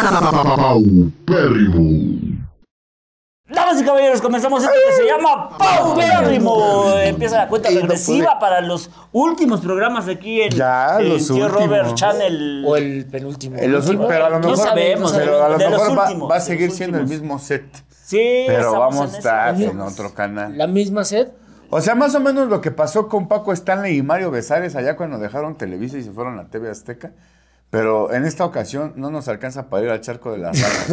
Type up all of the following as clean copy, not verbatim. Pau Pérrimo. Damas y caballeros, comenzamos esto que se llama Pau Pérrimo. Empieza la cuenta regresiva para los últimos programas aquí en el tío Robert Channel. O el penúltimo. Pero a lo mejor, no sabemos, pero a lo mejor va a seguir siendo el mismo set. Sí, pero vamos a estar en otro canal. ¿La misma set? O sea, más o menos lo que pasó con Paco Stanley y Mario Besares allá cuando dejaron Televisa y se fueron a TV Azteca. Pero en esta ocasión no nos alcanza para ir al charco de las ranas.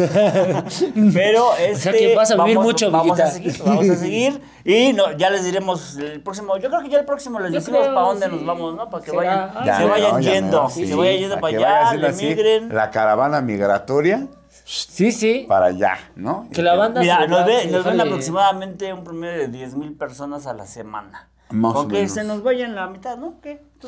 Pero o sea que vas a vivir mucho, vamos a seguir. Y no, ya les diremos el próximo. Yo creo que ya el próximo les decimos para dónde nos vamos, ¿no? Para que se vayan yendo para allá, emigren. La caravana migratoria. Sí, sí. Para allá, ¿no? Que la banda nos ven aproximadamente un promedio de 10,000 personas a la semana. Con que se nos vaya en la mitad, ¿no?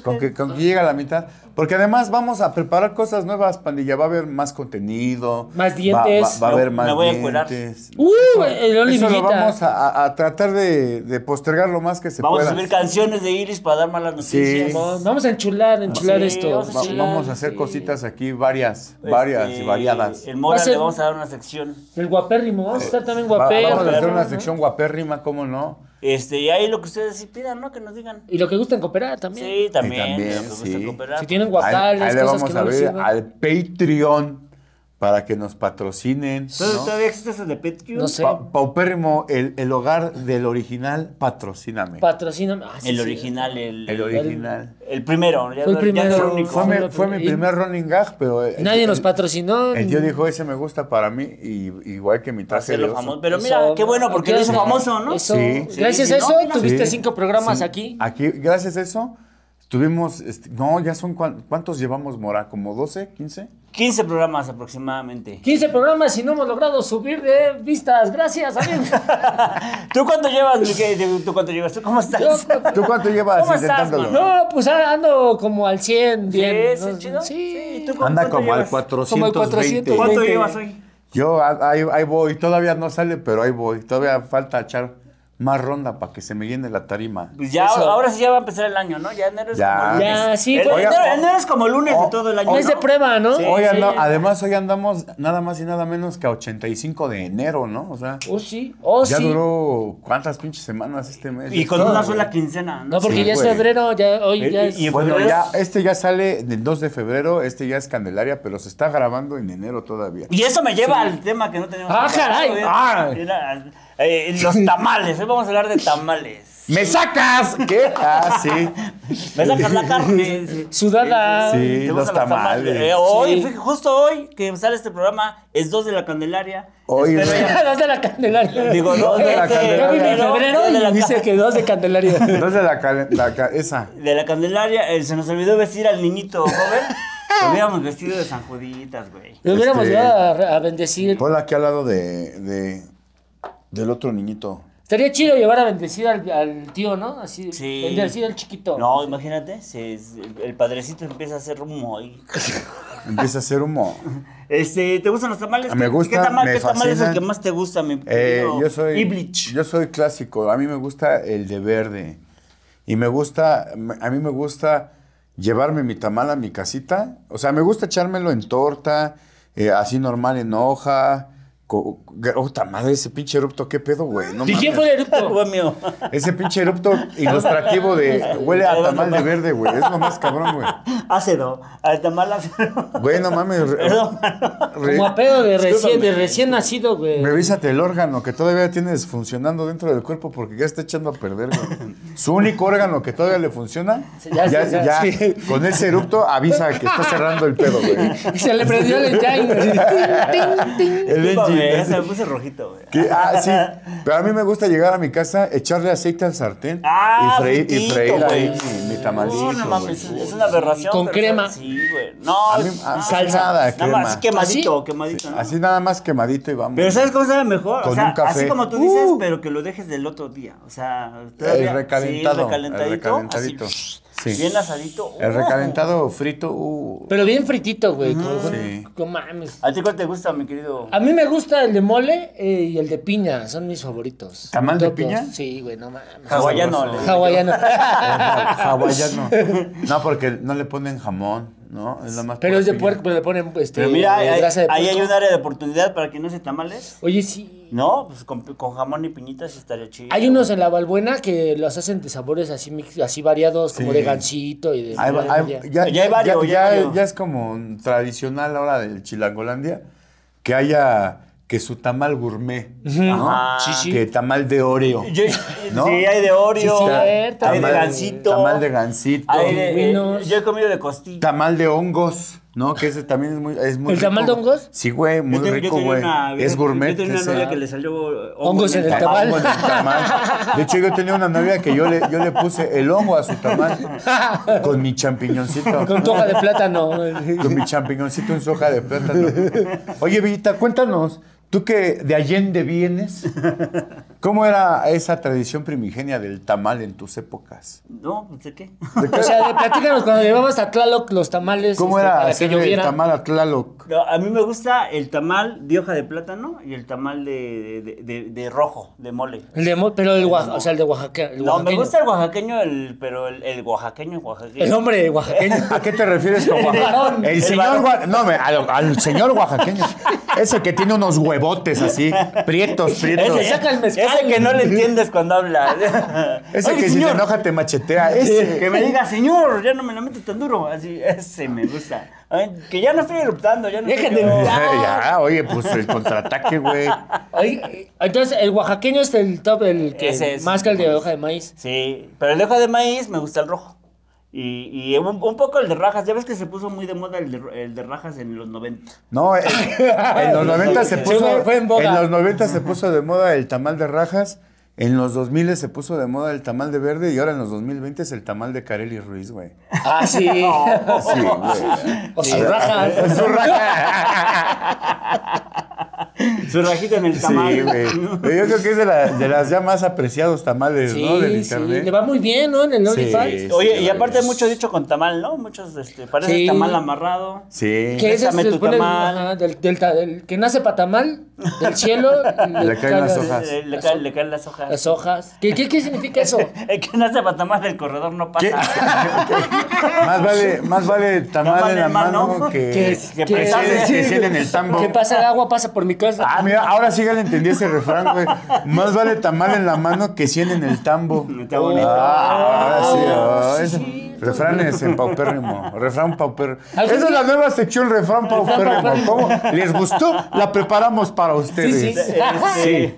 Con que llegue a la mitad. Porque además vamos a preparar cosas nuevas, pandilla. Va a haber más contenido. Más dientes. Va a haber más dientes. Eso lo vamos a tratar de postergar lo más que se pueda. Vamos a subir canciones de Iris para dar malas noticias. Sí. Vamos a enchular esto. Vamos a hacer cositas aquí varias y variadas. El Mora le vamos a dar una sección. El guapérrimo. Vamos a estar también guapérrimo. Vamos a hacer una sección guapérrima, ¿cómo no? Y ahí lo que ustedes sí pidan, ¿no? Que nos digan. Y lo que gusten cooperar también. Sí, también cooperar. Si tienen guacales, ahí le vamos a abrir al Patreon para que nos patrocinen. Entonces, ¿no? ¿Todavía existe ese de Patreon? No sé. Paupérrimo, el hogar del original, patrocíname. Patrocíname. Ah, sí, el original. El primero. Fue mi primer running gag, pero... Nadie nos patrocinó. El tío dijo, ese me gusta para mí, y igual que mi traje de famoso. Pero mira, qué bueno, porque lo hizo famoso, ¿no? Eso. Sí. Gracias a eso, tuviste 5 programas aquí. Aquí, gracias a eso... Tuvimos, no, ya son, ¿cuántos llevamos, Mora? ¿Como 12, 15? 15 programas aproximadamente. 15 programas y no hemos logrado subir de vistas, gracias, amigo. ¿Tú cuánto llevas, Miguel? ¿Tú cuánto llevas? ¿Tú cómo estás? ¿Tú cuánto llevas intentándolo? No, pues ando como al 100, bien. ¿Es chido? Sí. ¿Tú anda como al 420. ¿Cuánto llevas hoy? Yo ahí voy, todavía no sale, pero ahí voy. Todavía falta echar... más ronda para que se me llene la tarima. Pues ya, ahora sí ya va a empezar el año, ¿no? Ya enero es como lunes. Ya, sí. Enero es como lunes de todo el año. Es de prueba, ¿no? Sí, además, hoy andamos nada más y nada menos que a 85 de enero, ¿no? O sea. Ya duró cuántas pinches semanas este mes. Y con una sola quincena, ¿no? No, porque ya es febrero, ya hoy ya es. Bueno, ya, este ya sale del 2 de febrero, este ya es Candelaria, pero se está grabando en enero todavía. Y eso me lleva al tema que no tenemos. ¡Ah, caray! Los tamales, hoy vamos a hablar de tamales. ¡Me sacas! ¿Qué? Ah, sí. ¿Me sacas la carne? Sudada. Sí, los tamales. Hoy, justo hoy que sale este programa, es 2 de la Candelaria. Hoy, 2 de la Candelaria. Digo, 2 de la Candelaria. En febrero dice que 2 de Candelaria. 2 de la Candelaria, esa. De la Candelaria, se nos olvidó vestir al niñito joven. Lo hubiéramos vestido de San Juditas, güey. Lo hubiéramos llevado a bendecir. Ponla aquí al lado del otro niñito. Estaría chido llevar a bendecir al tío, ¿no? Así, sí. Bendecir al chiquito. No, imagínate, el padrecito empieza a hacer humo ahí. Empieza a hacer humo. ¿Te gustan los tamales? Me gusta, ¿Qué tamal es el que más te gusta? Yo soy clásico. A mí me gusta el de verde. Y a mí me gusta llevarme mi tamal a mi casita. O sea, me gusta echármelo en torta, así normal, en hoja. Puta madre, ese pinche erupto, qué pedo, güey. ¿Y quién fue el erupto, güey mío? Ese pinche erupto ilustrativo de huele a tamal de verde, güey. Es nomás cabrón, güey. Ácido, al tamal ácido. Güey, no mames. Como a pedo de recién nacido, güey. Revísate el órgano que todavía tienes funcionando dentro del cuerpo porque ya está echando a perder, güey. Su único órgano que todavía le funciona. Ya. Con ese erupto avisa que está cerrando el pedo, güey. Se le prendió el yang. El enji. Se me puse rojito, güey. Sí. Pero a mí me gusta llegar a mi casa, echarle aceite al sartén y freír ahí mi tamalito. No mames, es una aberración. Con crema. Sí, güey. No, salsa. Nada más quemadito, ¿no? Así nada más quemadito y vamos. Pero ¿sabes cómo sabe mejor? Con un café. Así como tú dices, pero que lo dejes del otro día. O sea, el recalentado. El recalentadito. Sí. Bien asadito. El recalentado frito. Pero bien fritito, güey. Mames. ¿A ti cuál te gusta, mi querido? A mí me gusta el de mole y el de piña. Son mis favoritos. ¿Tamal de piña? Sí, güey, no mames. Hawaiano. Hawaiano. No, porque no le ponen jamón. ¿no? Es la más pero es de puerco, pero le ponen pero mira, grasa de puerco. Ahí hay un área de oportunidad para que no se tamales. Oye, sí. No, pues con jamón y piñitas estaría chido. Hay unos en la Valbuena que los hacen de sabores así así variados, sí, como de gansito y de... Ya es como tradicional ahora del Chilangolandia que haya... Que su tamal gourmet, ¿no? Sí, sí. Que tamal de Oreo, ¿no? Sí, hay de Oreo, sí, sí, hay de gansito. Tamal de gansito. Yo he comido de costilla. Tamal de hongos, ¿no? Que ese también es muy rico. ¿El tamal de hongos? Sí, güey, muy rico, güey. Es gourmet. Yo tenía una novia que le salió hongos en el tamal. De hecho, yo tenía una novia que yo le puse el hongo a su tamal con mi champiñoncito. Con tu hoja de plátano. Con mi champiñoncito en su hoja de plátano. Oye, Villita, cuéntanos. Tú que de Allende vienes, ¿cómo era esa tradición primigenia del tamal en tus épocas? No, ¿de qué? O sea, platícanos, cuando llevabas a Tlaloc los tamales. ¿Cómo era hacer el tamal a Tlaloc? No, a mí me gusta el tamal de hoja de plátano y el tamal de rojo, de mole. El de mole, pero o sea, el de Oaxaca. No, me gusta el oaxaqueño, pero el oaxaqueño. El hombre oaxaqueño. ¿A qué te refieres con Oaxaca? El señor al señor oaxaqueño. Ese que tiene unos huevos. Botes así, prietos. Ese saca el mezcal. Ese que no le entiendes cuando habla. Ese que si te enoja te machetea. Ese que me diga, señor, ya no me la metes tan duro. Así, ese me gusta. Ay, que ya no estoy eruptando, ya no estoy eruptando. Ya, oye, pues el contraataque, güey. Entonces, el oaxaqueño es el top, el que es más que el de hoja de maíz. Sí, pero el de hoja de maíz me gusta el rojo. Y un poco el de rajas. Ya ves que se puso muy de moda el de rajas en los 90. No, en los 90 se puso en los 90 se puso de moda el tamal de rajas. En los 2000 se puso de moda el tamal de verde. Y ahora en los 2020 es el tamal de Kareli Ruiz, güey. Ah, sí, oh, sí, güey. O su raja. Su rajita en el tamal. Sí, güey. Yo creo que es de las ya más apreciados tamales, sí, ¿no? Del internet. Sí, le va muy bien, ¿no? En el OnlyFans. Sí, oye, sí, y aparte mucho dicho con tamal, ¿no? Muchos, parece sí, tamal amarrado. Sí. Que es tu tamal. Del que nace para tamal, del cielo. Le caen las hojas. Las hojas. ¿Qué significa eso? El que nace para tamal del corredor no pasa. Más vale tamal en la mano que cielo en el tambo. ¿Qué pasa? El agua pasa por mi casa. Ah, mira, ahora sí ya le entendí ese refrán, güey. Más vale tamal en la mano que 100 en el tambo. Está bonito. Ah, ahora sí. Refranes en Pau Pérrimo. Refrán Pau Pérrimo. Esa es la nueva sección, refrán Pau Pérrimo. ¿Cómo? ¿Les gustó? La preparamos para ustedes. Sí.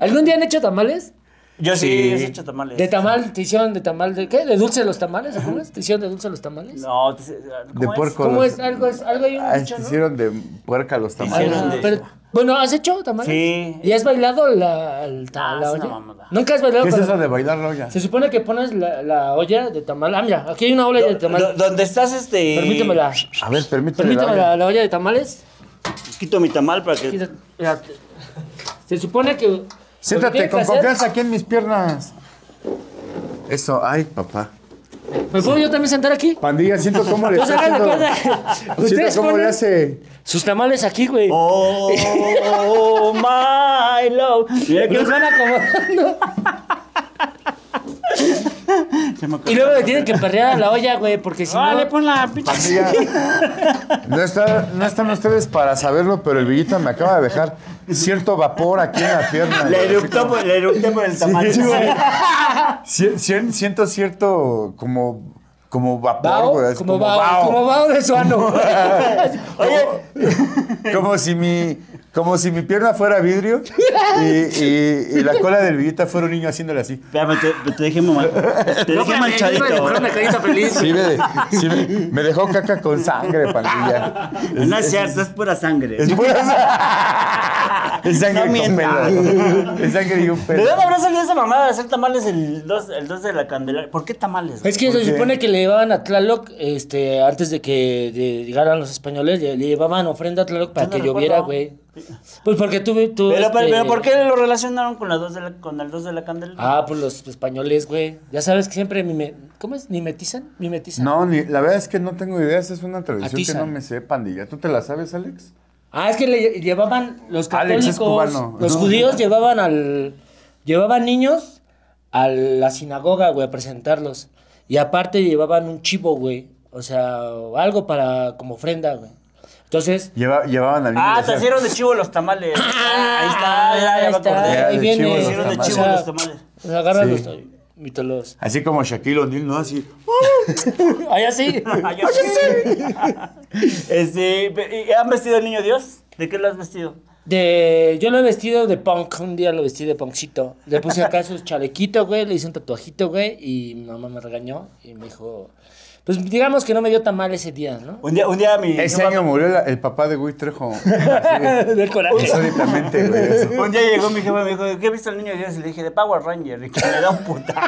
¿Algún día han hecho tamales? Yo sí he hecho tamales. ¿De tamal? ¿Te hicieron de tamal de qué? ¿De dulce los tamales? ¿Te hicieron de dulce los tamales? No, de puerco. ¿Cómo es? Algo hay un dicho, ¿no? Te hicieron de puerca los tamales. Bueno, ¿has hecho tamales? Sí. ¿Y has bailado la olla? ¿Nunca has bailado? ¿Qué es eso de bailar la olla? Se supone que pones la olla de tamal. Ah, mira, aquí hay una olla de tamales. ¿Dónde estás Permítemela. A ver, permíteme la olla de tamales. Quito mi tamal para que... Se supone que... Siéntate con confianza aquí en mis piernas. Eso, ay, papá. ¿Me puedo yo también sentar aquí? Pandilla, siento cómo le está haciendo. Ustedes cómo le hace sus tamales aquí, güey. Oh, my love. Mira que los van acomodando. Y luego le tienen que perrear a la olla, güey, porque si no... Vale, pon la pinche... No están ustedes para saberlo, pero el Villita me acaba de dejar cierto vapor aquí en la pierna. Le eructé por el tamal. Sí, güey. Siento cierto como vapor, güey. Como vaho de su ano. Oye. Como si mi pierna fuera vidrio y la cola del Villita fuera un niño haciéndole así. Espérame, te dejé manchadito. Me dejó caca con sangre, pandilla. No es cierto, es pura sangre. Es pura sangre. Es sangre y un pelo. Es sangre y un pelo. ¿De dónde habrá salido esa mamada de hacer tamales el 2 de la Candelaria? ¿Por qué tamales? Es que se supone que le llevaban a Tlaloc, antes de que llegaran los españoles, le llevaban ofrenda a Tlaloc para que lloviera, güey. Pues porque tú pero ¿por qué lo relacionaron con el 2 de la Candelaria? Ah, pues los españoles, güey. Ya sabes que siempre ¿cómo es? ¿Mimetizan? No, la verdad es que no tengo ideas. Es una tradición que no me sé, pandilla. ¿Tú te la sabes, Alex? Ah, es que le llevaban los católicos, los judíos llevaban niños a la sinagoga, güey, a presentarlos. Y aparte llevaban un chivo, güey. O sea, algo para como ofrenda, güey. Entonces... Llevaban al niño. Ah, te hicieron de chivo los tamales. Ahí está, ya me acordé. Ahí viene. Te hicieron de chivo los tamales. O sea, agárralos, mi tolos. Así como Shaquille O'Neal, ¿no? Así... Allá sí. Allá sí. ¿Han vestido al niño Dios? ¿De qué lo has vestido? Yo lo he vestido de punk. Un día lo vestí de punkcito. Le puse acá su chalequito, güey. Le hice un tatuajito, güey. Y mi mamá me regañó. Y me dijo... Pues digamos que no me dio tan mal ese día, ¿no? Un día mi... Ese año murió el papá de Güey Trejo. Del coraje. Insólitamente, güey. Un día llegó mi jefa y me dijo, ¿qué viste al niño de Dios? Y le dije, de Power Ranger. Y que me da un putazo.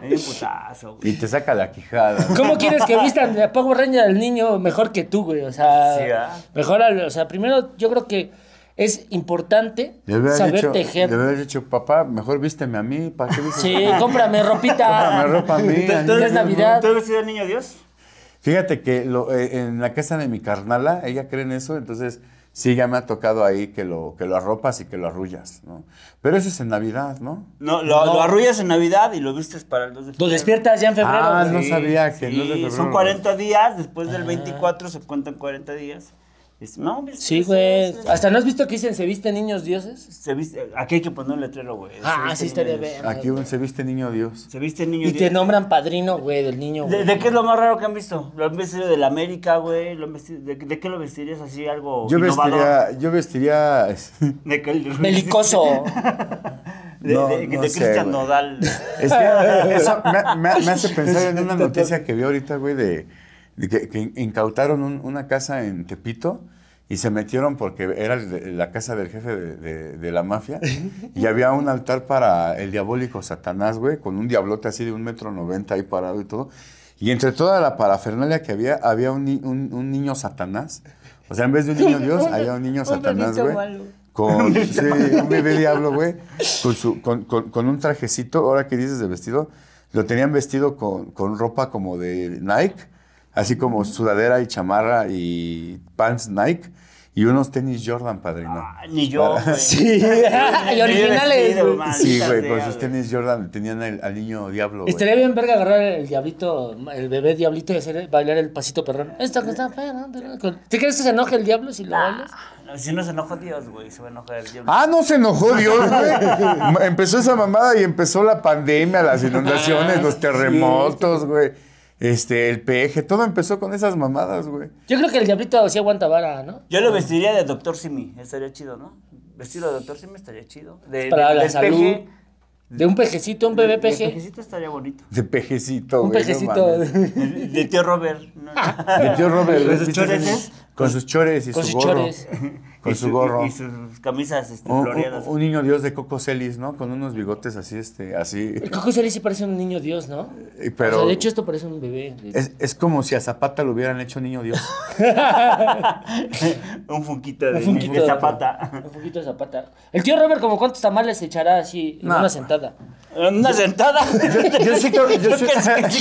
Me dio un putazo, güey. Y te saca la quijada. ¿Cómo quieres que vistan de Power Ranger al niño mejor que tú, güey? O sea, sí, mejor al... O sea, primero yo creo que es importante saber tejer. Le habías dicho, papá, mejor vísteme a mí. ¿Para qué vísteme? Sí, cómprame ropita. Cómprame ropa a mí. Es Navidad. ¿Tú has vestido al niño Dios? Fíjate que en la casa de mi carnala, ella cree en eso, entonces sí ya me ha tocado ahí que lo arropas y que lo arrullas, ¿no? Pero eso es en Navidad, ¿no? No, lo arrullas en Navidad y lo vistes para el 2 de febrero. Lo despiertas ya en febrero. Ah, sí, no sabía que el 2 de febrero. Son 40 días, después del 24 se cuentan 40 días. No, sí, güey. ¿Hasta no has visto que dicen se viste niños dioses? Se viste, aquí hay que poner un letrero, güey. Ah, sí, estaría bien. Aquí se viste niño dios. Se viste niño dios. Y te nombran padrino, güey, del niño. ¿De qué es lo más raro que han visto? ¿Lo han vestido de la América, güey? ¿De qué lo vestirías así? Algo innovador. Yo vestiría... Belicoso. De Cristian Nodal. Es que eso me hace pensar en una noticia que vi ahorita, güey, que incautaron una casa en Tepito y se metieron porque era la casa del jefe de la mafia y había un altar para el diabólico Satanás, güey, con un diablote así de 1,90 m ahí parado y todo. Y entre toda la parafernalia que había un niño Satanás. O sea, en vez de un niño Dios, había un niño Satanás, güey. Sí, un bebé diablo, güey, con un trajecito, ahora que dices de vestido, lo tenían vestido con ropa como de Nike, así como sudadera y chamarra y pants Nike y unos tenis Jordan, padrino. Ah, ni yo, güey. Sí. Y originales. Sí, güey, con sus tenis Jordan tenían al niño diablo, güey. Estaría bien verga agarrar el diablito, el bebé diablito y hacer bailar el pasito perrón. Esto que está feo, ¿no? ¿Te crees que se enoje el diablo si lo bailas? Si no se enojó Dios, güey, se va a enojar el diablo. Ah, no se enojó Dios, güey. Empezó esa mamada y empezó la pandemia, las inundaciones, los terremotos, güey. Sí. El peje, todo empezó con esas mamadas, güey. Yo creo que el diablito sí aguanta vara, ¿no? Yo lo vestiría de Doctor Simi, estaría chido, ¿no? Vestido de Doctor Simi estaría chido. Para la salud. Peje. De un pejecito, un bebé peje. De pejecito estaría bonito. De pejecito, güey. Un pejecito. De tío Robert. No, no. De tío Robert. ¿Con sus chores? Con sus chores y su gorro. Con su gorro. Y sus camisas floreadas. Un niño dios de Coco Celis, ¿no? Con unos bigotes así, así. El Coco Celis sí parece un niño dios, ¿no? Pero, o sea, de hecho, esto parece un bebé. Es como si a Zapata lo hubieran hecho niño dios. Un funquito de Zapata. Un funquito de Zapata. El tío Robert, ¿como cuántos tamales se echará así en una sentada? ¿En una sentada? Yo sí que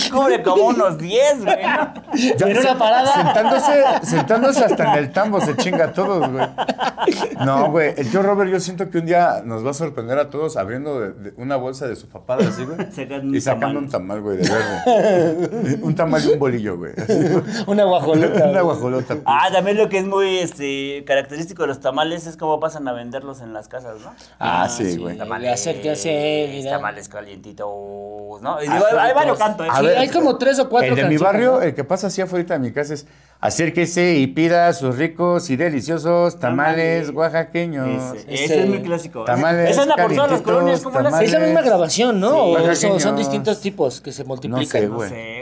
cubre como unos 10, güey. En una parada. Sentándose hasta en el tambo se chinga todos, güey. No, güey, el tío Robert yo siento que un día nos va a sorprender a todos abriendo una bolsa de su papada así, güey, y sacando un tamal, güey, de verde. Un tamal y un bolillo, güey. Una guajolota. Una guajolota. Pues. Ah, también lo que es muy característico de los tamales es cómo pasan a venderlos en las casas, ¿no? Ah, sí, güey. Tamales calientitos, ¿no? Y digo, hay varios cantos. Sí, hay como 3 o 4 cantos. El de mi barrio, el que pasa así afuera de mi casa es... Acérquese y pida sus ricos y deliciosos tamales oaxaqueños. Ese es muy clásico. Tamales. Esa es la portada de las colonias. Es la misma grabación, ¿no? Sí, o son distintos tipos que se multiplican. No sé, güey.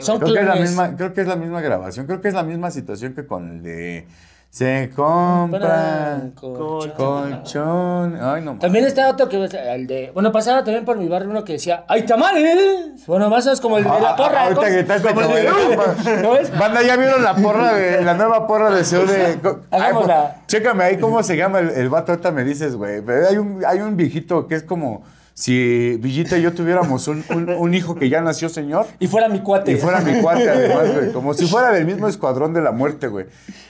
Creo que es la misma grabación. Creo que es la misma situación que con el de... Se compran colchón. Ay, no. También está otro que bueno, pasaba también por mi barrio uno que decía, ¡ay, tamales! Bueno, más o menos como el de la porra. Ahorita gritaste como el de... ¿No ves? Banda, ya vieron la porra la nueva porra de Seúl. Hagámosla. Chécame ahí cómo se llama el vato. Ahorita me dices, güey. Hay un viejito que es como... Si Villita y yo tuviéramos un hijo que ya nació, señor. Y fuera mi cuate. Y fuera mi cuate, además, güey. Como si fuera del mismo escuadrón de la muerte, güey.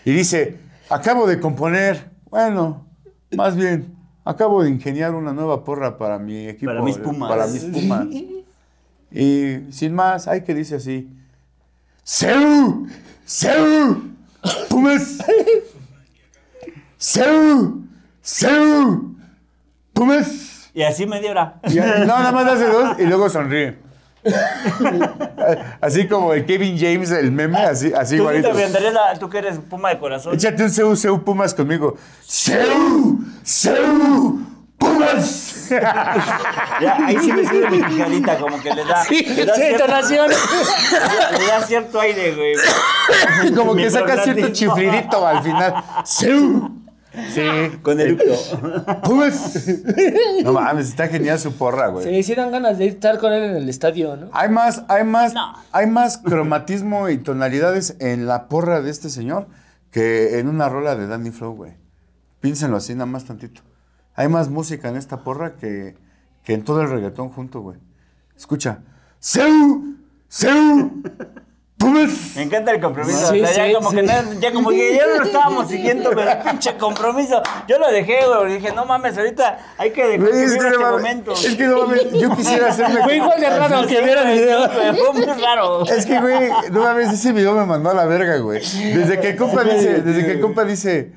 Y dice, acabo de componer, bueno, más bien, acabo de ingeniar una nueva porra para mi equipo. Para mis Pumas. Para mis Pumas. Y sin más, hay que dice así. ¡Seu! ¡Seu! ¡Pumas! ¡Seu! ¡Seu! ¡Pumas! Y así media hora. No, nada más hace dos y luego sonríe. Así como el Kevin James, el meme, así igualito. Tú que eres puma de corazón. Échate un seu, seu, pumas conmigo. ¡Seu! ¡Seu! ¡Pumas! Ya, ahí sí me sirve mi tijerita, como que le da... Sí, le da cierto aire, güey. Como que saca cierto chiflidito al final. ¡Seu! Sí. Con eructo. No mames, está genial su porra, güey. Se le hicieron ganas de estar con él en el estadio, ¿no? Hay más cromatismo y tonalidades en la porra de este señor que en una rola de Danny Flow, güey. Piénsenlo así, nada más tantito. Hay más música en esta porra que en todo el reggaetón junto, güey. Escucha. ¡Seu! ¡Seu! Me encanta el compromiso. Sí, o sea, sí, ya como que ya no lo estábamos siguiendo, pero el pinche compromiso. Yo lo dejé, güey, porque dije, no mames, ahorita hay que dejar de vivir este momento. Es que no mames, yo quisiera hacerme... Fue igual de raro que viera el video. Fue muy raro. Es que, güey, no mames, ese video me mandó a la verga, güey. Desde que el compa dice,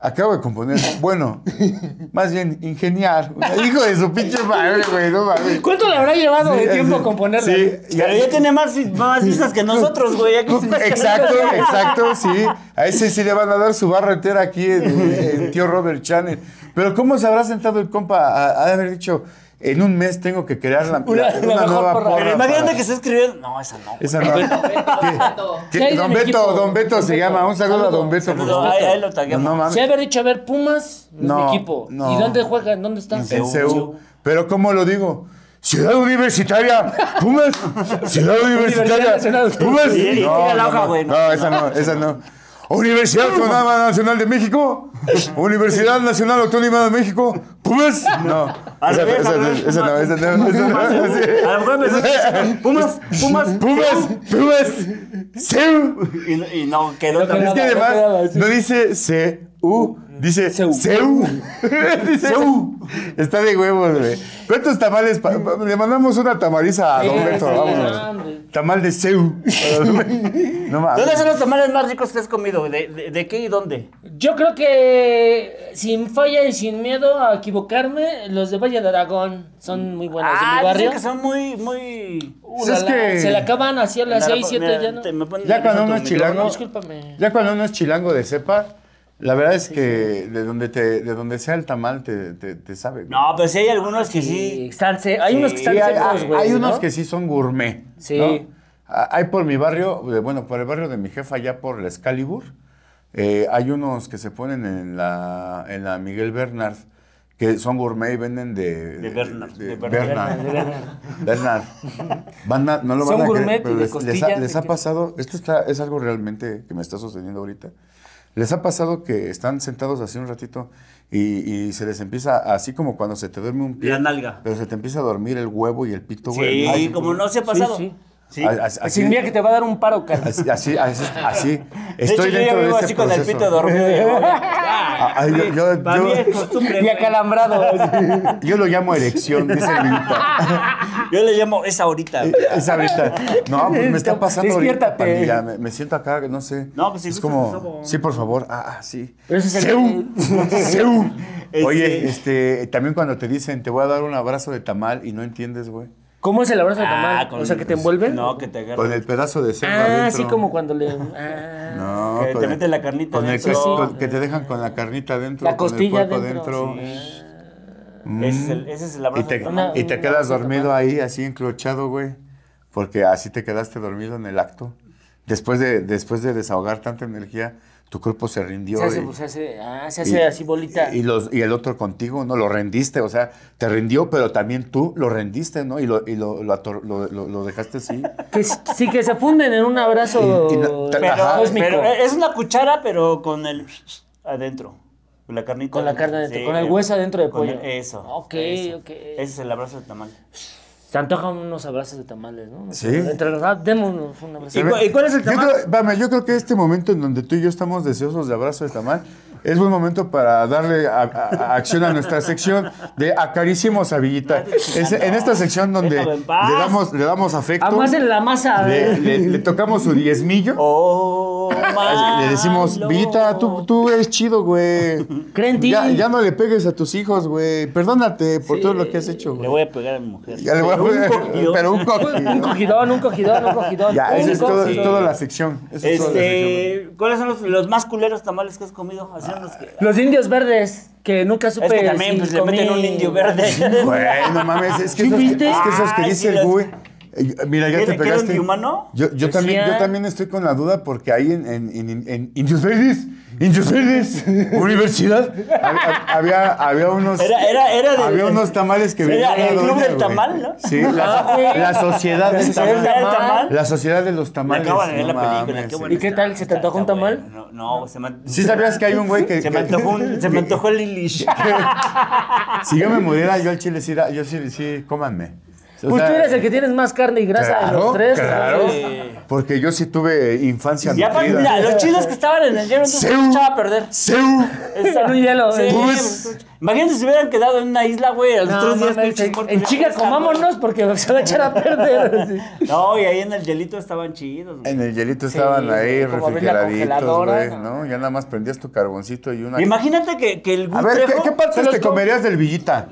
acabo de componer, bueno, más bien ingeniar. Hijo de su pinche madre, güey, no mames. ¿Cuánto le habrá llevado de tiempo componerla? Sí, pero ya tiene más vistas que nosotros, güey. Exacto, sí. A ese sí le van a dar su barra entera aquí en tío Robert Channel. Pero ¿cómo se habrá sentado el compa a haber dicho... En un mes tengo que crear una nueva porra. Pero imagínate que se escribió... No, esa no. Esa no. Don Beto se llama. Un saludo a Don Beto. Ahí lo tagueamos. Se haber dicho, a ver, Pumas, no, mi equipo. No. ¿Y dónde juegan? ¿Dónde están? En CU. Pero ¿cómo lo digo? Ciudad Universitaria, Pumas. Ciudad Universitaria, Pumas. No, esa no. Universidad Autónoma Nacional de México, Universidad Nacional Autónoma de México, Pumas. No, esa no. A lo mejor empezó Pumas. Y no quedó. Es que además no dice CU, dice CEU. Está de huevos, güey. ¿Cuántos tamales? Le mandamos una tamaliza a Don Beto, vámonos. Tamal de CEU. No mames. ¿Dónde son los tamales más ricos que has comido? ¿De qué y dónde? Yo creo que sin falla y sin miedo a equivocarme, los de Valle de Aragón son muy buenos de mi barrio. Ah, que son muy... Se la acaban así a las 6, 7, ya no. Ya cuando uno es chilango de cepa, la verdad es que de donde sea el tamal te sabe. Güey. No, pero sí hay algunos que sí. Hay unos que están secos, güey. Hay unos que sí son gourmet. Sí. ¿No? Hay por mi barrio, bueno, por el barrio de mi jefa, allá por la Excalibur, hay unos que se ponen en la Miguel Bernard, que son gourmet y venden de Bernard. No lo van a creer, pero les ha pasado, es algo realmente que me está sucediendo ahorita. ¿Les ha pasado que están sentados así un ratito y se les empieza, así como cuando se te duerme un pie? La nalga. Pero se te empieza a dormir el huevo y el pito, güey. Sí, ay, como no se ha pasado. Sí. Así, mira que te va a dar un paro, cara. Así. Estoy de hecho, dentro yo vivo de así proceso. Con el pito dormido. Y acalambrado. Yo lo llamo erección, dice Vinita. Yo le llamo esa ahorita. No, pues me está pasando. Despiértate. Ahorita. Me siento acá, no sé. No, pues sí. Es como, sí, por favor. Sí. Seu. Oye, también cuando te dicen, te voy a dar un abrazo de tamal y no entiendes, güey. ¿Cómo es el abrazo de tamal? O sea, ¿que te envuelven? No, que te agarran. Con el pedazo de cerdo adentro. Así como cuando le... No, que te meten la carnita adentro. Que te dejan con la carnita adentro. La costilla adentro. Ese es el abrazo de tamal. Y te quedas dormido ahí, así enclochado, güey. Porque así te quedaste dormido en el acto. Después de desahogar tanta energía, tu cuerpo se rindió. Se hace así bolita. Y el otro contigo, ¿no? Lo rendiste, o sea, te rindió, pero también tú lo rendiste, ¿no? Y lo dejaste así. Que se funden en un abrazo cósmico. Pero es una cuchara, pero con el adentro. Con la carnita. Con la carne adentro, sí, con el hueso adentro de pollo. Ok. Ese es el abrazo de tamal. Se antojan unos abrazos de tamales, ¿no? Sí. Entre los dos, démonos un abrazo. ¿Y cuál es el tamal? Yo creo que este momento en donde tú y yo estamos deseosos de abrazo de tamal es buen momento para darle acción a nuestra sección de acariciemos a Villita. Es, en esta sección donde le damos afecto. Amásele la masa. Le tocamos su diezmillo. Oh, le decimos, Villita, tú eres chido, güey. Creen ti. Ya no le pegues a tus hijos, güey. Perdónate por todo lo que has hecho, güey. Le voy a pegar a mi mujer. Ya le voy a pegar. Pero un cogidón. Un cogidón. Ya, esa es toda la sección. ¿Cuáles son los más culeros tamales que has comido? Los indios verdes, que nunca supe. Es que también pues, le meten un indio verde. Bueno, mames, es que esos que dice el güey. Mira, ya te pegaste. ¿Qué humano? Yo también estoy con la duda porque ahí en Indios Verdes, Universidad, había unos tamales que venían. Era el club del tamal, ¿no? Sí, la sociedad del tamal. La sociedad de los tamales. Me acabo de ver la película. ¿Y qué tal? ¿Se te antojó un tamal? No, se me antojó. ¿Sí sabías que hay un güey que se me antojó el lilish? Si yo me muriera, yo al chile sí, cómanme. Pues tú eres el que tienes más carne y grasa de los tres. Claro, porque yo sí tuve infancia nutrida. Mira, los chidos que estaban en el hielo, entonces se echaba a perder. En un hielo. Imagínense si hubieran quedado en una isla, güey, a los 3 días. En chica, comámonos porque se va a echar a perder. No, y ahí en el hielito estaban chidos, güey. En el hielito estaban ahí refrigeraditos, güey, ¿no? Ya nada más prendías tu carboncito y una... Imagínate que el Güey Trejo... A ver, ¿qué partes te comerías del Villita?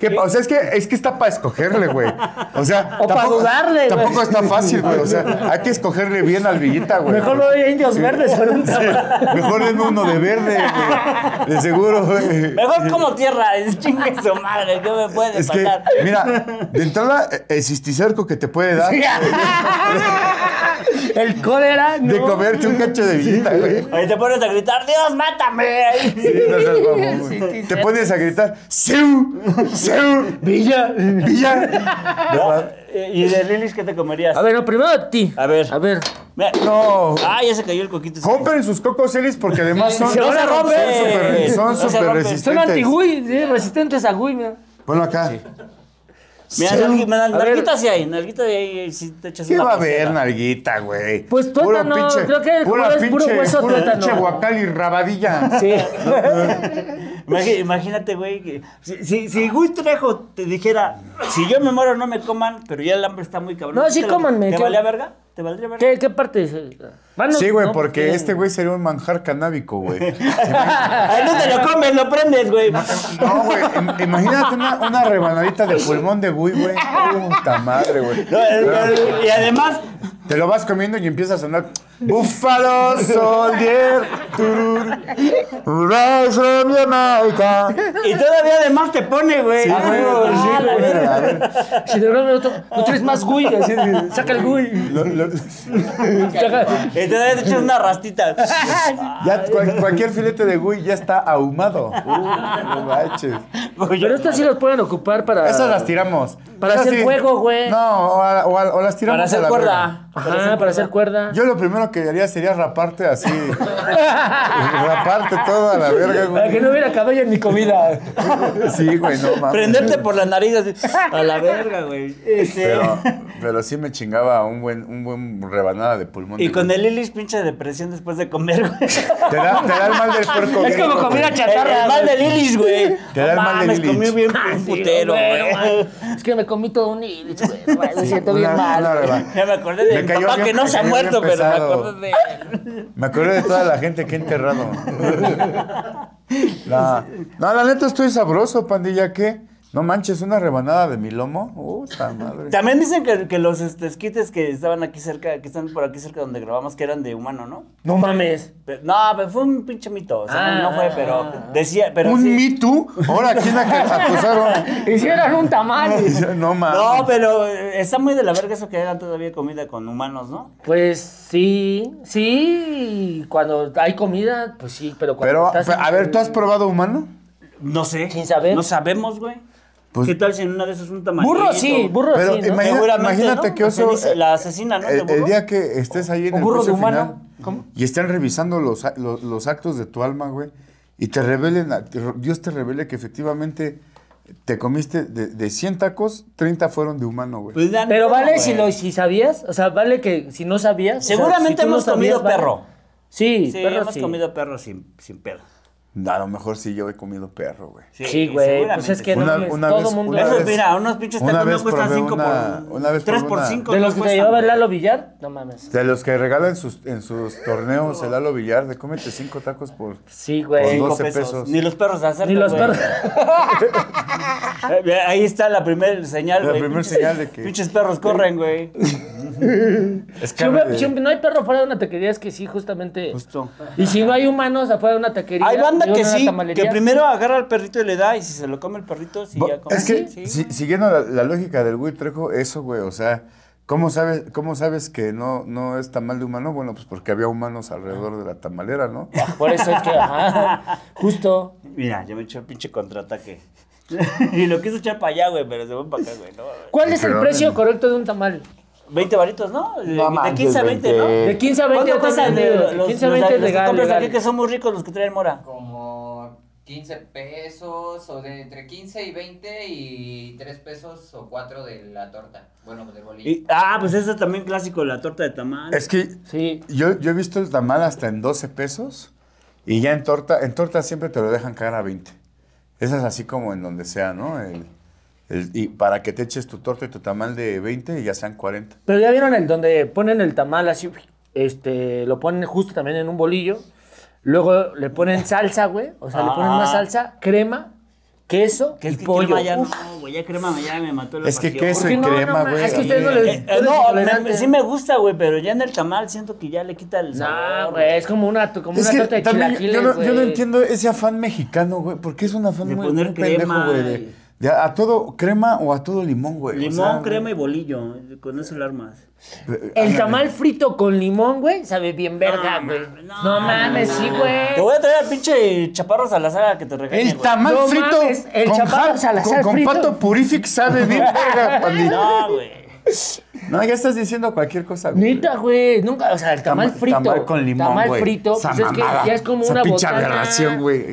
¿Qué? O sea, es que está para escogerle, güey. O sea, para dudarle, tampoco está fácil, güey. O sea, hay que escogerle bien al Villita, güey. Mejor no hay indios verdes, pero un tamal. Mejor es uno de verde, güey. De seguro, güey. Mejor como tierra, es chingue su madre, ¿qué me puede pasar? Mira, de entrada, el cisticerco que te puede dar. Sí. El cólera, no. De comerte un cacho de Villita, güey. Ahí te pones a gritar, Dios, mátame. Sí, no, te pones a gritar, ¡Seu! Villa. No. ¿Y de Lilis qué te comerías? A ver, no, primero a ti. A ver. No. Ah, ya se cayó el coquito. Compren sus Coco Celis porque además son súper resistentes. Son anti-gui, resistentes a gui, mira. Ponlo acá. Sí. Mira, nalguita sí hay, nalguita de ahí si te echas una. ¿Qué va a haber nalguita, güey? Pues tuétano, creo que es puro hueso tuétano. Pinche guacal y rabadilla. Sí. Imagínate, güey, si Güey Trejo te dijera, si yo me muero no me coman, pero ya el hambre está muy cabrón. No, sí cómanme. ¿Te valía verga? ¿Te valdría verga? ¿Qué parte? Sí, güey, porque este güey sería un manjar canábico, güey. No te lo comes, lo prendes, güey. No, güey, imagínate una rebanadita de pulmón de güey, güey. Puta madre, güey. Y además... Te lo vas comiendo y empieza a sonar... Búfalo, soldier, turur, rastro de Jamaica. Y todavía además te pone, güey. Sí, güey. Si de verdad no traes más güey, saca el güey. Y todavía te echas una rastita. Ya cualquier filete de güey ya está ahumado. No manches. Pero estas sí las pueden ocupar para... Esas las tiramos. Para hacer fuego, güey. No, o las tiramos para hacer cuerda. Ajá, para hacer cuerda. Yo lo primero que haría sería raparte así. Raparte toda la verga, güey. Para que no hubiera cabello en mi comida. Sí, güey, no mames. Prenderte por las narices a la verga, güey. Pero sí me chingaba un buen rebanada de pulmón. Y con el Lilis pinche depresión después de comer, güey. Te da el mal del puerco. Es como comida chatarra. El mal del Lilis, güey. Te da el mal del Lilis. Me comí bien putero, güey. Es que me comí todo un Lilis, güey. Me siento bien mal. Ya me acordé de mi papá que no se ha muerto, pero me acuerdo de... toda la gente que he enterrado. No, la neta estoy sabroso, pandilla, ¿qué? No manches, una rebanada de mi lomo. Puta madre. También dicen que los esquites que estaban aquí cerca, que están por aquí cerca donde grabamos, que eran de humano, ¿no? No mames. Pero, no, pero fue un pinche mito. O sea, no fue, pero decía... Pero ¿un sí. mito? Ahora, ¿quién acusaron? Hicieron un tamal. No mames. No, pero está muy de la verga eso que hagan todavía comida con humanos, ¿no? Pues sí, sí. Cuando hay comida, pues sí, pero cuando a ver, ¿tú has probado humano? No sé. Sin saber. No sabemos, güey. Pues, ¿qué tal si en una de esas es un tamalito? Burro sí, burro pero sí, ¿no? Imagínate ¿no? que oso... La asesina, ¿no? El día que estés ahí en el juicio final... ¿Cómo? Y estén revisando los actos de tu alma, güey, y te revelen... Dios te revele que efectivamente... Te comiste de 100 tacos, 30 fueron de humano, güey. Pues pero vale si sabías, o sea, vale que si no sabías... Seguramente o sea, si hemos comido perro. Sí, sí, perro hemos comido perro sin pedo. A lo mejor sí yo he comido perro, güey. Sí, güey, pues es que todo mundo... mira, unos pinches tacos no cuestan 5 por... 3 por 5 de los que te llevaba el Lalo Villar, no mames. De los que regalan en sus torneos el Lalo Villar, de cómete 5 tacos por... Sí, güey. 12 pesos. Ni los perros hacen. Ni los perros. Ahí está la primera señal, güey. La primera señal de que... pinches perros corren, güey. Es que si no hay perro fuera de una taquería, es que sí, justamente. Justo. Y si no hay humanos afuera de una taquería. Hay banda que sí, que primero agarra al perrito y le da, y si se lo come el perrito, sí, ya come. Es que, ¿sí? Sí. Siguiendo la lógica del Güey Trejo, eso, güey, o sea, ¿cómo sabes que no es tamal de humano? Bueno, pues porque había humanos alrededor de la tamalera, ¿no? Por eso es que, ajá, justo. Mira, yo me eché el pinche contraataque. Y lo quiso echar para allá, güey, pero se fue para acá, güey. No, ¿cuál es el precio correcto de un tamal? 20 varitos, ¿no? De 15 a 20, ¿no? De 15 a 20. ¿Cuánto cuesta de 15 a 20 legal? Compras aquí que son muy ricos los que traen Mora. Como 15 pesos, o de entre 15 y 20 y 3 pesos o 4 de la torta. Bueno, del bolillo. Pues eso es también clásico, la torta de tamal. Es que sí. Yo he visto el tamal hasta en 12 pesos y ya en torta siempre te lo dejan caer a 20. Esa es así como en donde sea, ¿no? Y para que te eches tu torta y tu tamal de 20 y ya sean 40. Pero ya vieron el donde ponen el tamal así, lo ponen justo también en un bolillo. Luego le ponen salsa, güey. O sea, le ponen más salsa, crema, queso y pollo. Ya no, güey, ya crema ya me mató la pasión. Es que queso y crema, güey. Es que ustedes no les... No, sí me gusta, güey, pero ya en el tamal siento que ya le quita el sabor. No, güey, es como una torta de chilaquiles, güey. Yo no entiendo ese afán mexicano, güey, porque es un afán muy pendejo, güey. A todo crema o a todo limón, güey. Limón, o sea, crema y bolillo. Con eso lo armas. El tamal frito con limón, güey, sabe bien verga, güey. No mames, sí, güey. Te voy a traer al pinche Chaparro Salazar que te regañe. El tamal frito con Chaparro Salazar con Pato Purific sabe bien verga, pandita. No, güey. No, ya estás diciendo cualquier cosa, güey. Neta, güey. Nunca, o sea, el tamal frito. Tamal con limón, güey. Tamal frito. Pues es que ya es como una botana.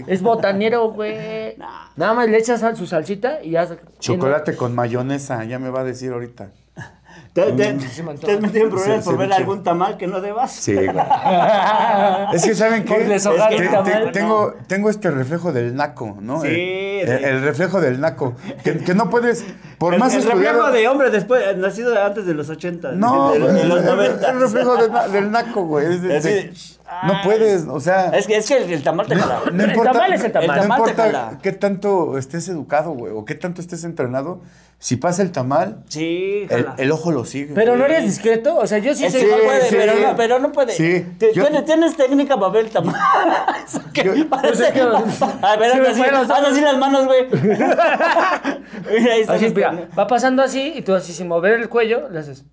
Es botanero, güey. Nada más le echas su salsita y ya. Chocolate con mayonesa, ya me va a decir ahorita. ¿Te has metido en problemas por ver algún tamal que no debas? Sí, güey. Es que, ¿saben qué? Tengo este reflejo del naco, ¿no? Sí. El reflejo del naco. Que no puedes, por más estudiado... El reflejo de hombre después, nacido antes de los 80. No, de los 90. El reflejo del naco, güey. No puedes, o sea... Es que el tamal te jala. No importa, el tamal es el tamal. No importa qué tanto estés educado, güey, o qué tanto estés entrenado. Si pasa el tamal, sí, el ojo lo sigue. Pero no eres discreto, o sea, yo sí soy... pero no puede. Sí. Tienes técnica para ver el tamal. A ver, haz así las manos, güey. Mira, ahí está. Así, mira, va pasando así y tú así sin mover el cuello le haces...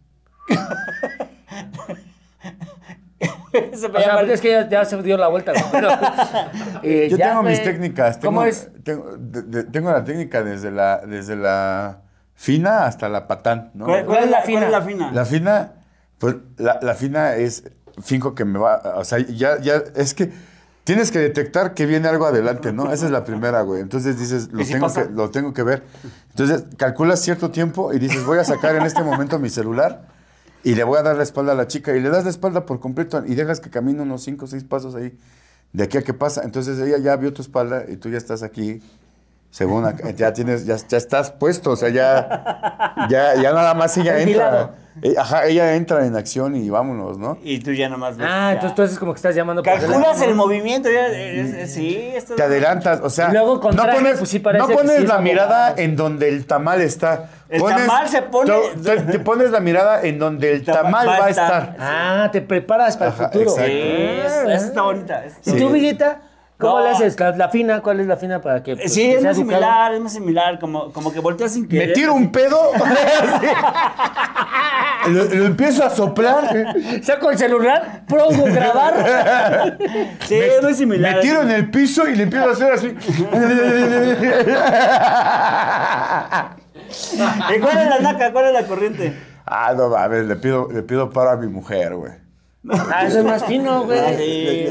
Es que ya se dio la vuelta, ¿no? Pero, yo ya tengo mis técnicas. ¿Cómo es? Tengo la técnica desde la fina hasta la patán, ¿no? ¿Cuál es la fina? La fina, pues la fina es finco que me va, o sea, ya es que tienes que detectar que viene algo adelante, ¿no? Esa es la primera, güey. Entonces dices, lo tengo que ver. Entonces calculas cierto tiempo y dices, voy a sacar en este momento mi celular. Y le voy a dar la espalda a la chica. Y le das la espalda por completo. Y dejas que camine unos 5 o 6 pasos ahí. De aquí a que pasa. Entonces ella ya vio tu espalda. Y tú ya estás aquí. Según acá, ya estás puesto. O sea, ya nada más ella entra. Ajá, ella entra en acción y vámonos, ¿no? Y tú ya nomás ves. Entonces tú haces como que estás llamando. Calculas el movimiento. Sí, te adelantas. O sea, luego no pones la mirada en donde el tamal está. Te pones la mirada en donde el tamal va a estar. Te preparas para el futuro. Exacto. Esa está bonita. ¿Y tú, Villita? ¿Cómo le haces? ¿La fina? ¿Cuál es la fina para que? Pues, sí, que es muy similar, como que volteas sin querer. Me tiro un pedo. lo empiezo a soplar. Saco el celular, probo grabar. Sí, es muy similar. Me tiro en el piso y le empiezo a hacer así. ¿Y cuál es la naca? ¿Cuál es la corriente? No, a ver, le pido paro a mi mujer, güey. Eso es más fino, güey.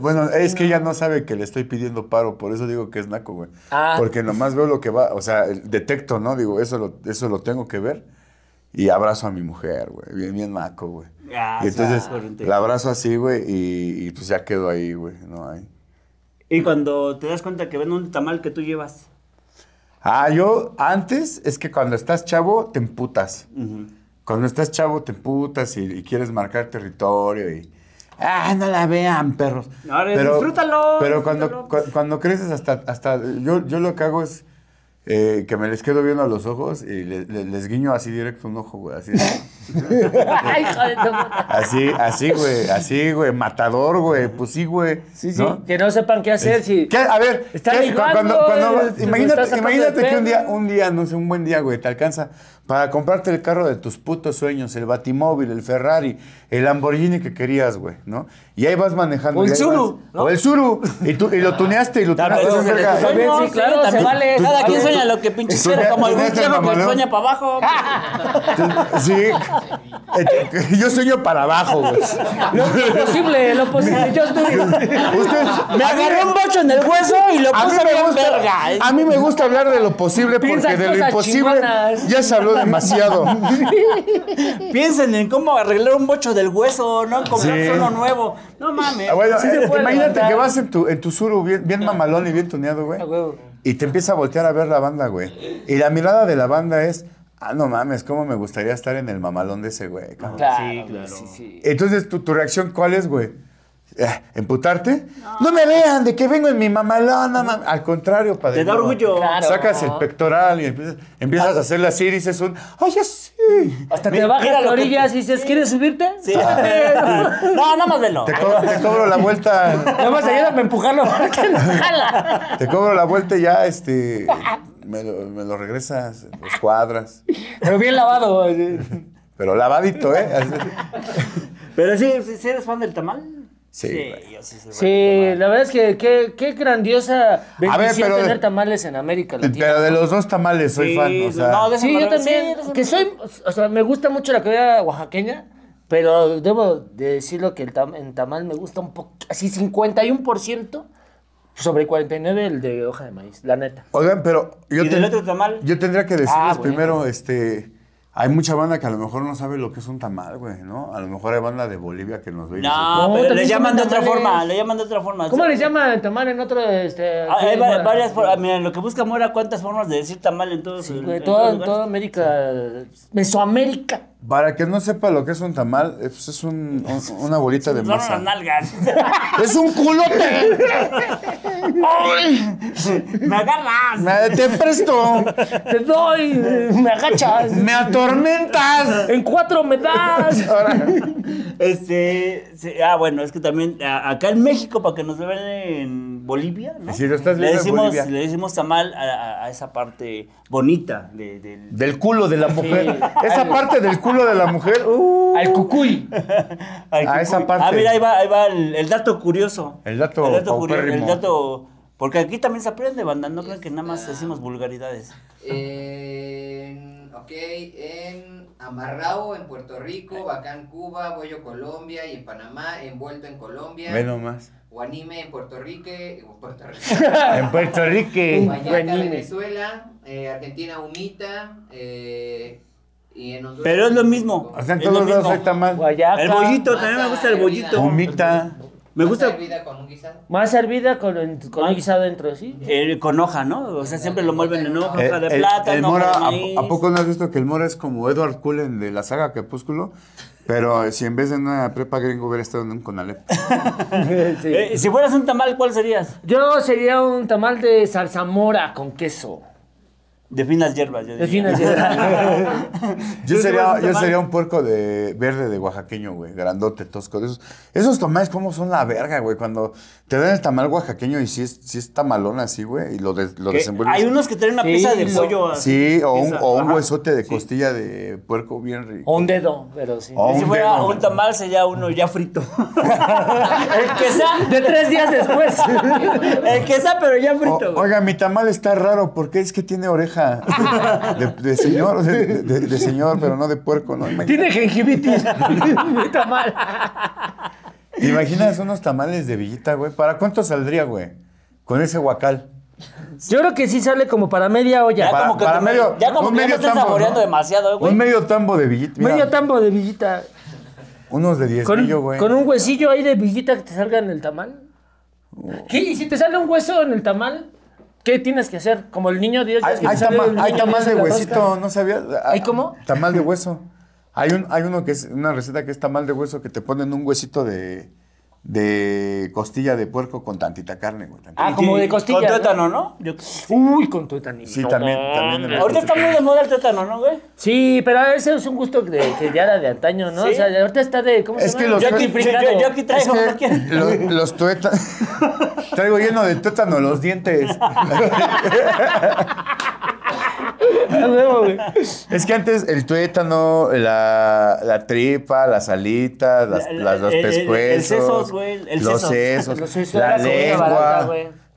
Bueno, es que ella no sabe que le estoy pidiendo paro, por eso digo que es naco, güey. Porque nomás veo lo que va, o sea, detecto, ¿no? Digo, eso lo tengo que ver. Y abrazo a mi mujer, güey. Bien, bien maco, güey. Ah, y entonces, la abrazo así, güey, y pues ya quedó ahí, güey. No hay. ¿Y cuando te das cuenta que ven un tamal que tú llevas? Ah, yo antes es que cuando estás chavo te emputas. Uh-huh. Cuando estás chavo te emputas y quieres marcar territorio y... ¡Ah, no la vean, perros! No, pero, ¡disfrútalo! Pero disfrútalo. Cuando creces hasta yo lo que hago es... que me les quedo viendo a los ojos y les guiño así directo un ojo, güey. Así, así, güey. Así, güey. Matador, güey. Pues sí, güey. Sí, sí. ¿No? Que no sepan qué hacer. Si ¿qué? A ver. Están igual, imagínate que un día, no sé, un buen día, güey, te alcanza para comprarte el carro de tus putos sueños, el batimóvil, el Ferrari, el Lamborghini que querías, güey, ¿no? Y ahí vas manejando. O el Zuru. ¿No? O el Zuru. Y lo tuneaste y lo tuneaste. También, sí, claro, se vale. Cada quien sueña lo que pinche quiere, como algún chavo que sueña para abajo. Sí. Yo sueño para abajo, güey. Lo posible, yo estoy... Me agarré un bocho en el hueso y lo puse en verga. A mí me gusta hablar de lo posible porque de lo imposible ya se habló demasiado. Piensen en cómo arreglar un bocho del hueso, ¿no? Comprarse uno nuevo. No mames. Bueno, sí imagínate que vas en tu Zuru bien mamalón y bien tuneado, güey. Y te empieza a voltear a ver la banda, güey. Y la mirada de la banda es... Ah, no mames, cómo me gustaría estar en el mamalón de ese güey. Cabrón. Claro, sí, claro. Sí, sí. Entonces, ¿tu reacción cuál es, güey? ¿Emputarte? No. No me vean de que vengo en mi mamalón. No, al contrario, padre. Te da orgullo. Claro. Sacas el pectoral y empiezas a hacer las iris. Es un... ¡Ay, sí! Hasta te bajas a la orilla y dices, ¿quieres subirte? Sí. No, nada más velo. Te cobro la vuelta. Nada más ayúdame a empujarlo. Jala. Te cobro la vuelta y ya, Me lo regresas, los cuadras. Pero bien lavado. Pero lavadito, ¿eh? Pero sí, ¿eres fan del tamal? Sí, yo sí soy fan del tamal. La verdad es que qué grandiosa bendición tener tamales en América Latina. Pero de los dos tamales soy fan. O sea. Yo también. O sea, me gusta mucho la comida oaxaqueña. Pero debo de decirlo que el tamal me gusta un poco. Así 51%. Sobre 49 el de hoja de maíz, la neta. Oigan, pero yo tendría que decirles primero, hay mucha banda que a lo mejor no sabe lo que es un tamal, güey, ¿no? A lo mejor hay banda de Bolivia que nos ve. No, pero le llaman de otra forma, ¿Cómo les llaman tamal en otro? Hay varias formas. Mira, lo que busca Mora, ¿cuántas formas de decir tamal en todos los lugares? Toda América, Mesoamérica. Para que no sepa lo que es un tamal, es una bolita de masa. Son las nalgas. ¡Es un culote! ¡Ay! ¡Me agarras! ¡Te presto! ¡Te doy! ¡Me agachas! ¡Me atormentas! ¡En cuatro me das! Ahora. Bueno, es que también acá en México, para que nos vean en Bolivia, ¿no? Si lo estás viendo le decimos tamal a esa parte bonita. Del culo de la mujer. Sí. Esa parte del culo. De la mujer, al cucuy. A esa parte. Ah, mira, ahí va el dato curioso. El dato curioso. Porque aquí también se aprende, banda. No crean que nada más decimos vulgaridades. En Amarrao, en Puerto Rico, Bacán, Cuba, Boyo, Colombia, y en Panamá, envuelto en Colombia. Ve nomás. Guanime en Puerto Rico. En Puerto Rico. Guayaca, Venezuela, Argentina, humita, pero es lo mismo. O sea, en todos lados hay tamal. Guayaca, el bollito, también me gusta el bollito. Humita. Me gusta. Más hervida con un guisado. Más hervida con un guisado dentro, sí. Con hoja, ¿no? O sea, siempre lo mueven en hoja de plátano. El Mora, ¿a poco no has visto que el Mora es como Edward Cullen de la saga Crepúsculo? Pero si en vez de una prepa gringo hubiera estado en un Conalep. Si fueras un tamal, ¿cuál serías? Yo sería un tamal de zarzamora con queso. De finas hierbas, yo diría. Yo sería un puerco de verde de oaxaqueño, güey. Grandote, tosco. Esos tamales como son la verga, güey. Cuando te dan el tamal oaxaqueño y si es tamalón así, güey. Y lo desenvuelves. Hay unos que traen una pieza de pollo. Sí, o un huesote de costilla de puerco bien rico. O un dedo, pero sí. Si fuera un tamal, sería uno ya frito. El que sea de 3 días después. El que sea, pero ya frito. Oiga, mi tamal está raro porque es que tiene oreja. De señor, pero no de puerco, ¿no? Tiene gingivitis. Muy tamal. ¿Te imaginas unos tamales de villita, güey? ¿Para cuánto saldría, güey? Con ese guacal. Yo creo que sí sale como para media olla. Ya como que para medio, ya como que medio ya me están saboreando, ¿no? Demasiado, güey. Un medio tambo de villita. Medio tambo de villita. Unos de 10 millo, güey. Con un huesillo ahí de villita que te salga en el tamal. ¿Qué? ¿Y si te sale un hueso en el tamal? ¿Qué tienes que hacer? Como el niño de Dios. Hay tamal de huesito, ¿no sabías? ¿Hay cómo? Tamal de hueso. Hay uno que es una receta que es tamal de hueso que te ponen un huesito de costilla de puerco con tantita carne, güey. Ah, como de costilla. Con tuétano, ¿no? Uy, con tuétano. Sí, también. Ahorita está muy de moda el tuétano, ¿no, güey? Sí, pero ese es un gusto que ya era de antaño, ¿no? O sea, ahorita está de... ¿Cómo se llama? Yo aquí traigo... Los tuétanos... Traigo lleno de tuétano los dientes. Es que antes el tuétano, la tripa, las alitas, los pescuezos, los sesos, la lengua,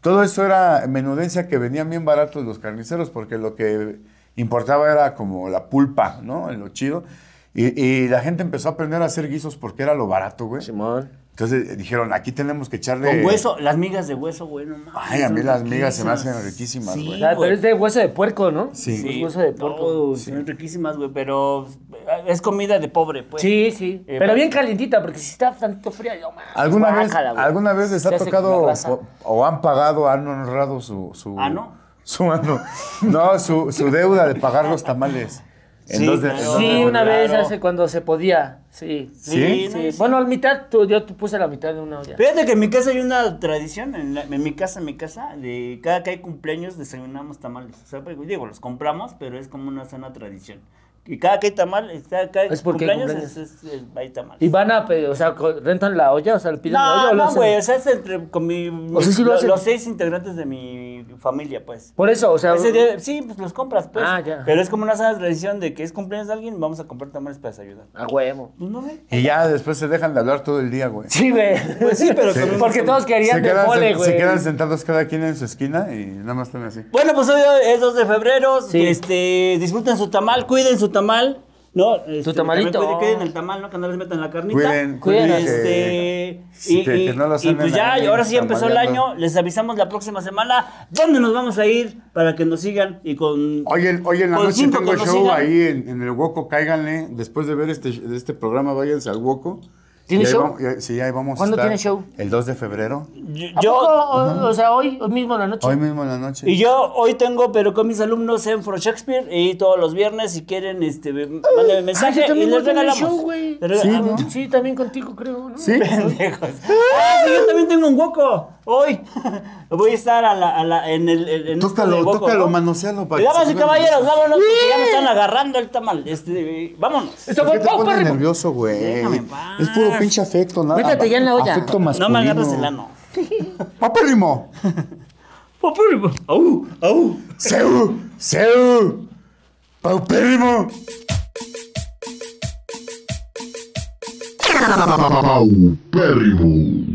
todo eso era menudencia que venían bien baratos los carniceros, porque lo que importaba era como la pulpa, ¿no? Lo chido. Y la gente empezó a aprender a hacer guisos porque era lo barato, güey. Simón. Entonces dijeron, aquí tenemos que echarle... Con hueso, las migas de hueso, güey, no mames. Ay, a mí las migas se me hacen riquísimas, güey. Sí, pero es de hueso de puerco, ¿no? Sí. Es hueso de puerco. No, sí. Son riquísimas, güey, pero es comida de pobre, pues. Sí, sí. Pero bien calientita, porque si está tantito fría, yo, man, ¿Alguna vez les ha tocado o han pagado, han honrado su... ¿Ah, no? Su deuda de pagar los tamales. Sí, una vez hace cuando se podía. Sí. Sí. Bueno, al mitad, yo puse la mitad de una olla. Fíjate que en mi casa hay una tradición, en mi casa, de cada que hay cumpleaños desayunamos tamales. O sea, digo, los compramos, pero es como una sana tradición. Y cada que hay tamales, hay tamales. ¿Y van a pedir, o sea, rentan la olla? O sea, piden la olla. No, güey, o sea, es los 6 integrantes de mi familia, pues. Por eso, o sea. Sí, pues los compras, pues. Ah, ya. Pero es como una sana tradición de que es cumpleaños de alguien, vamos a comprar tamales para desayunar. A huevo. No sé. Y ya después se dejan de hablar todo el día, güey. Sí, güey. Pues sí, pero porque todos querían de mole, güey. Se quedan sentados cada quien en su esquina y nada más están así. Bueno, pues hoy es 2 de febrero. Disfruten su tamal, cuiden su tamal, ¿no? Tu tamalito. Cuiden el tamal, ¿no? Que no les metan la carnita. Y pues ya, ahora sí empezó el año. Les avisamos la próxima semana dónde nos vamos a ir para que nos sigan. Y con... Oye, en la noche tengo show ahí en el Huoco, cáiganle. Después de ver este programa, váyanse al Huoco. ¿Tiene show? Sí, ahí vamos a estar. ¿Cuándo tiene show? El 2 de febrero. Yo, o sea, hoy mismo en la noche. Hoy mismo en la noche. Y yo hoy tengo, pero con mis alumnos en For Shakespeare, y todos los viernes, si quieren, mándenme mensaje y les regalamos. Show, güey. Sí, ¿no? Sí, también contigo, creo, ¿no? Sí. Pendejos. Ah, sí, yo también tengo un hueco. Hoy voy a estar en el Tócalo, ¿no? Manosealo. Damas y caballeros, vámonos, porque ya me están agarrando el tamal. Vámonos. Esto fue Pau Pérrimo. Nervioso, güey. Es puro pinche afecto, nada. Métete ya en la olla. Afecto masculino. No me agarras el ano. Pau Pérrimo. Pau Pérrimo. Au. Seu. Pau Pérrimo. Pau Pérrimo.